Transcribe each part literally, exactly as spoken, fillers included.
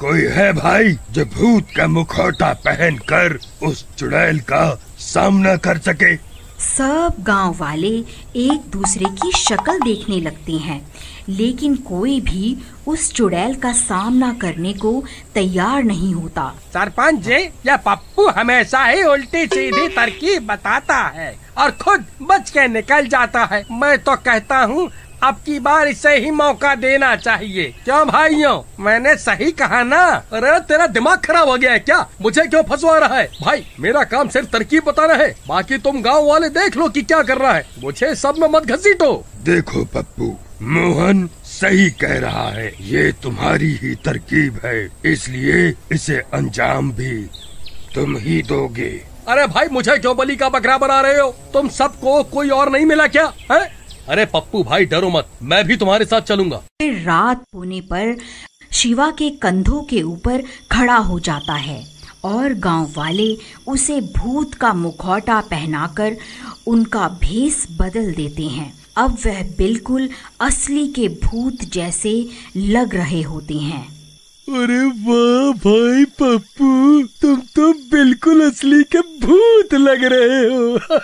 कोई है भाई जो भूत का मुखौटा पहनकर उस चुड़ैल का सामना कर सके। सब गांव वाले एक दूसरे की शक्ल देखने लगते हैं, लेकिन कोई भी उस चुड़ैल का सामना करने को तैयार नहीं होता। सरपंच जी, यह पप्पू हमेशा ही उल्टी सीधी तरकीब बताता है और खुद बच के निकल जाता है। मैं तो कहता हूँ अब की बार इसे ही मौका देना चाहिए। क्यों भाइयों, मैंने सही कहा ना? अरे तेरा दिमाग खराब हो गया है क्या? मुझे क्यों फंसवा रहा है? भाई मेरा काम सिर्फ तरकीब बताना है, बाकी तुम गांव वाले देख लो कि क्या कर रहा है, मुझे सब में मत घसीटो। देखो पप्पू, मोहन सही कह रहा है, ये तुम्हारी ही तरकीब है, इसलिए इसे अंजाम भी तुम ही दोगे। अरे भाई मुझे क्यों बलि का बकरा बना रहे हो? तुम सबको कोई और नहीं मिला क्या है? अरे पप्पू भाई डरो मत, मैं भी तुम्हारे साथ चलूंगा। फिर रात होने पर शिवा के कंधों के ऊपर खड़ा हो जाता है और गांव वाले उसे भूत का मुखौटा पहनाकर उनका भेस बदल देते हैं। अब वह बिल्कुल असली के भूत जैसे लग रहे होते हैं। अरे वाह भाई पप्पू, तुम तो बिल्कुल असली के भूत लग रहे हो।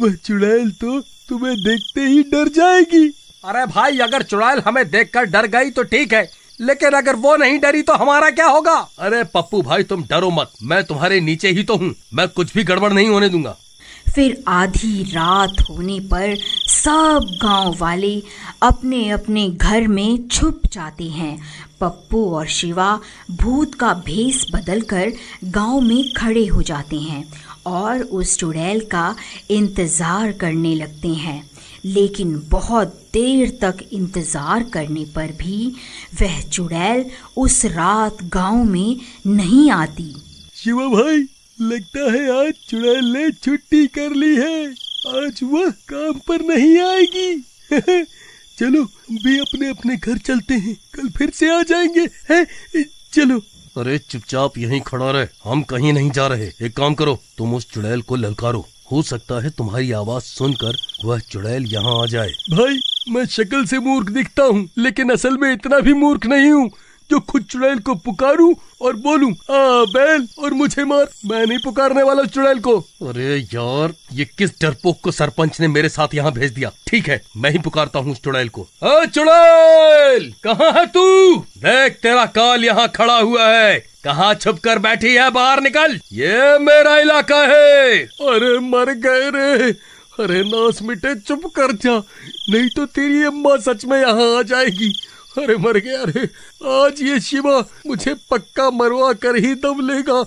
वह चुड़ैल तो तुम्हें देखते ही डर जाएगी। अरे भाई अगर चुड़ैल हमें देखकर डर गई तो ठीक है, लेकिन अगर वो नहीं डरी तो हमारा क्या होगा? अरे पप्पू भाई तुम डरो मत, मैं तुम्हारे नीचे ही तो हूँ, मैं कुछ भी गड़बड़ नहीं होने दूंगा। फिर आधी रात होने पर सब गांव वाले अपने अपने घर में छुप जाते हैं। पप्पू और शिवा भूत का भेस बदलकर गांव में खड़े हो जाते हैं और उस चुड़ैल का इंतज़ार करने लगते हैं, लेकिन बहुत देर तक इंतज़ार करने पर भी वह चुड़ैल उस रात गांव में नहीं आती। शिवा भाई, लगता है आज चुड़ैल ने छुट्टी कर ली है, आज वह काम पर नहीं आएगी। चलो भी अपने अपने घर चलते हैं, कल फिर से आ जाएंगे हैं? चलो। अरे चुपचाप यहीं खड़ा रहे, हम कहीं नहीं जा रहे। एक काम करो, तुम उस चुड़ैल को ललकारो, हो सकता है तुम्हारी आवाज सुनकर वह चुड़ैल यहाँ आ जाए। भाई मैं शक्ल से मूर्ख दिखता हूँ, लेकिन असल में इतना भी मूर्ख नहीं हूँ जो खुद चुड़ैल को पुकारूं और बोलूं आ बैल और मुझे मार। मैं नहीं पुकारने वाला चुड़ैल को। अरे यार, ये किस डरपोक को सरपंच ने मेरे साथ यहाँ भेज दिया? ठीक है, मैं ही पुकारता हूँ चुड़ैल को। ओ चुड़ैल, कहाँ है तू? देख तेरा काल यहाँ खड़ा हुआ है, कहाँ छुपकर बैठी है? बाहर निकल, ये मेरा इलाका है। अरे मर गए रे, अरे नास मिटे, चुप कर जा, नहीं तो तेरी अम्मा सच में यहाँ आ जाएगी। अरे मर गया रे, आज ये शिवा मुझे पक्का मरवा कर ही दम लेगा।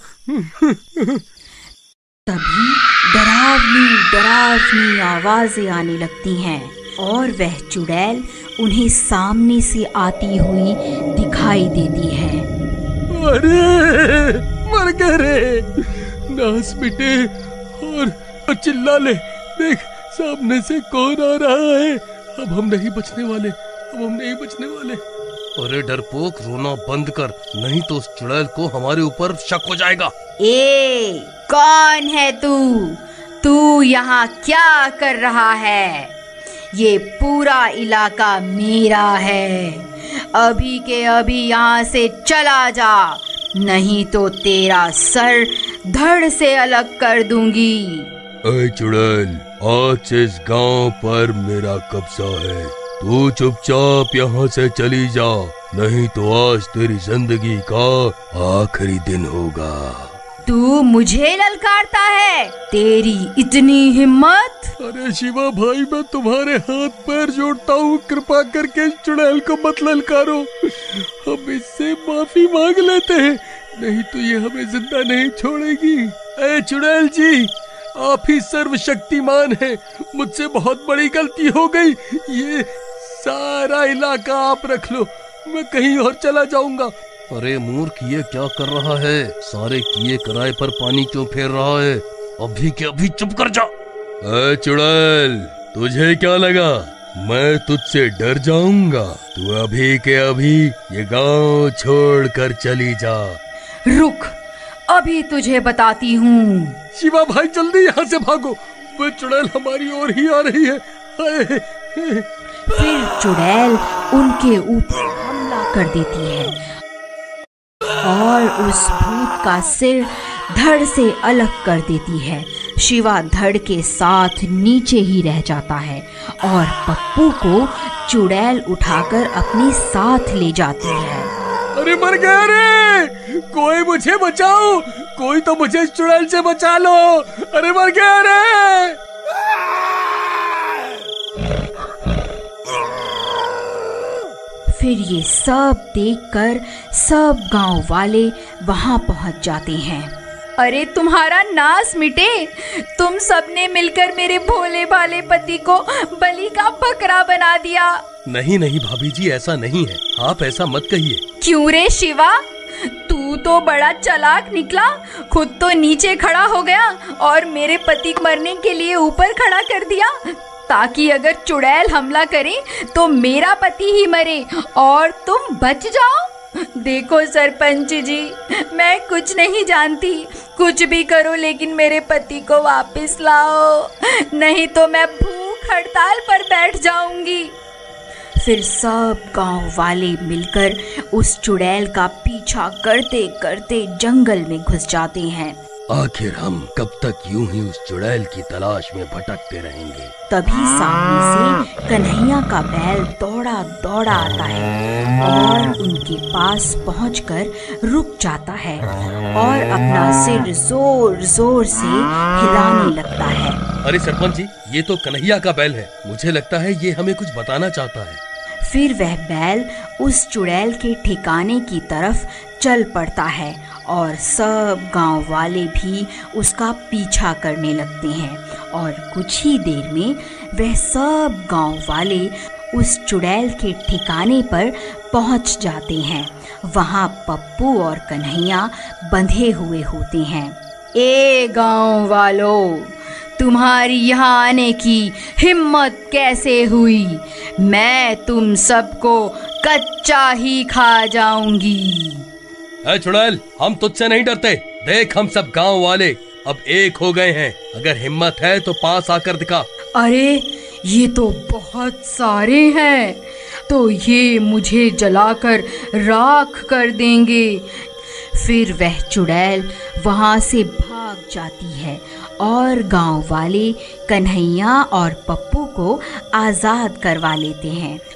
तभी डरावनी डरावनी आवाजें आने लगती हैं और वह चुड़ैल उन्हें सामने से आती हुई दिखाई देती है। अरे मर गए रे, नास मिटे और चिल्ला ले, देख सामने से कौन आ रहा है। अब हम नहीं बचने वाले, अब हम नहीं बचने वाले। अरे डरपोक, रोना बंद कर, नहीं तो उस चुड़ैल को हमारे ऊपर शक हो जाएगा। ए, कौन है तू? तू यहाँ क्या कर रहा है? ये पूरा इलाका मेरा है, अभी के अभी यहाँ से चला जा, नहीं तो तेरा सर धड़ से अलग कर दूंगी। ए चुड़ैल, आज इस गांव पर मेरा कब्जा है, तू चुपचाप यहाँ से चली जा, नहीं तो आज तेरी जिंदगी का आखिरी दिन होगा। तू मुझे ललकारता है, तेरी इतनी हिम्मत? अरे शिवा भाई, मैं तुम्हारे हाथ पैर जोड़ता हूँ, कृपा करके चुड़ैल को मत ललकारो। हम इससे माफी मांग लेते हैं, नहीं तो ये हमें जिंदा नहीं छोड़ेगी। ए चुड़ैल जी, आप ही सर्वशक्तिमान है, मुझसे बहुत बड़ी गलती हो गई, ये सारा इलाका आप रख लो, मैं कहीं और चला जाऊंगा। अरे मूर्ख, ये क्या कर रहा है? सारे किए कराए पर पानी क्यों फेर रहा है? अभी के अभी चुप कर जा। ए चुड़ैल, तुझे क्या लगा मैं तुझसे डर जाऊंगा? तू अभी के अभी ये गांव छोड़कर चली जा। रुक, अभी तुझे बताती हूँ। शिवा भाई जल्दी यहाँ से भागो, वो चुड़ैल हमारी ओर ही आ रही है। आए, आए। फिर चुड़ैल उनके ऊपर हमला कर देती है और उस भूत का सिर धड़ से अलग कर देती है। शिवा धड़ के साथ नीचे ही रह जाता है और पप्पू को चुड़ैल उठाकर अपने साथ ले जाती है। अरे मर गया रे, कोई मुझे बचाओ, कोई तो मुझे चुड़ैल से बचा लो। अरे मर गया रे। फिर ये सब देखकर सब गांव वाले वहां पहुंच जाते हैं। अरे तुम्हारा नाश मिटे, तुम सबने मिलकर मेरे भोले भाले पति को बलि का बकरा बना दिया। नहीं नहीं भाभी जी, ऐसा नहीं है, आप ऐसा मत कहिए। क्यों रे शिवा, तू तो बड़ा चालाक निकला, खुद तो नीचे खड़ा हो गया और मेरे पति मरने के लिए ऊपर खड़ा कर दिया, ताकि अगर चुड़ैल हमला करे तो मेरा पति ही मरे और तुम बच जाओ। देखो सरपंच जी, मैं कुछ नहीं जानती, कुछ भी करो लेकिन मेरे पति को वापस लाओ, नहीं तो मैं भूख हड़ताल पर बैठ जाऊंगी। फिर सब गांव वाले मिलकर उस चुड़ैल का पीछा करते करते जंगल में घुस जाते हैं। आखिर हम कब तक यूं ही उस चुड़ैल की तलाश में भटकते रहेंगे। तभी सामने से कन्हैया का बैल दौड़ा दौड़ा आता है और उनके पास पहुंचकर रुक जाता है और अपना सिर जोर जोर से हिलाने लगता है। अरे सरपंच जी, ये तो कन्हैया का बैल है, मुझे लगता है ये हमें कुछ बताना चाहता है। फिर वह बैल उस चुड़ैल के ठिकाने की तरफ चल पड़ता है और सब गांव वाले भी उसका पीछा करने लगते हैं और कुछ ही देर में वह सब गांव वाले उस चुड़ैल के ठिकाने पर पहुंच जाते हैं। वहां पप्पू और कन्हैया बंधे हुए होते हैं। ए गांव वालों, तुम्हारी यहाँ आने की हिम्मत कैसे हुई? मैं तुम सबको कच्चा ही खा जाऊंगी। ए चुड़ैल, हम तुझसे नहीं डरते, देख हम सब गांव वाले अब एक हो गए हैं, अगर हिम्मत है तो पास आकर दिखा। अरे ये तो बहुत सारे हैं, तो ये मुझे जलाकर राख कर देंगे। फिर वह चुड़ैल वहां से भाग जाती है और गांव वाले कन्हैया और पप्पू को आज़ाद करवा लेते हैं।